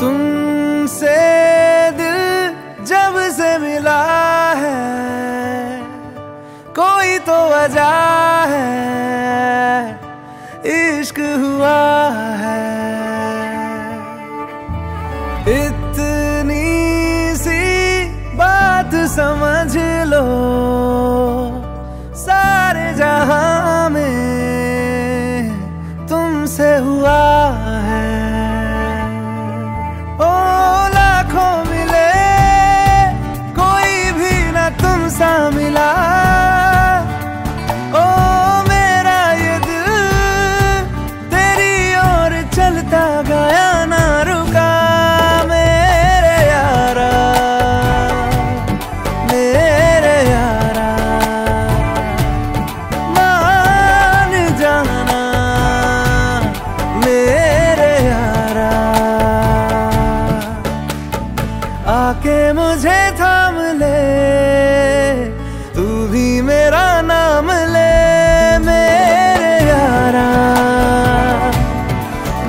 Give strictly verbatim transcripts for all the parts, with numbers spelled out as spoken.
तुमसे दिल जब से मिला है, कोई तो वजह है, इश्क हुआ है। इतनी सी बात समझ लो, सारे जहां में तुमसे हुआ है। मिला ओ मेरा ये दिल, तेरी ओर चलता गया ना रुका। मेरे यारा, मेरे यारा मान जाना, मेरे यारा आके मुझे थाम ले, मेरा नाम ले। मेरे यारा,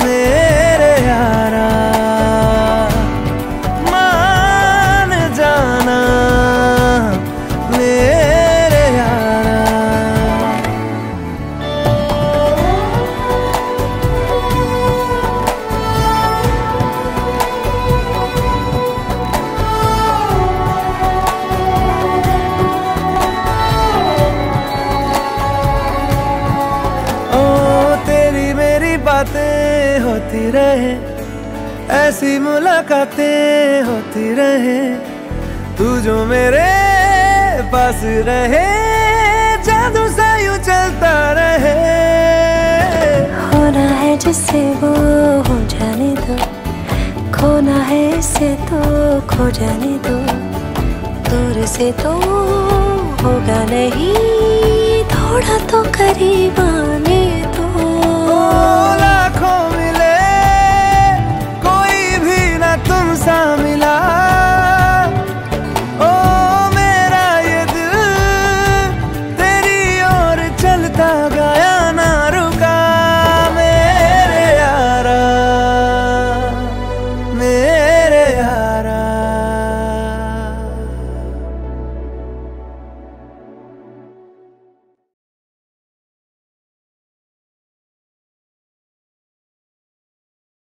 मेरे यारा मान जाना, मेरे यारा। बातें होती रहे, ऐसी मुलाकातें होती रहे, तू जो मेरे पास रहे, जादू सा यूं चलता रहे। होना है जिससे वो हो जाने दो, खोना है इसे तो खो जाने दो। दूर से तो होगा नहीं, थोड़ा तो करीब आने दो। लाखों मिले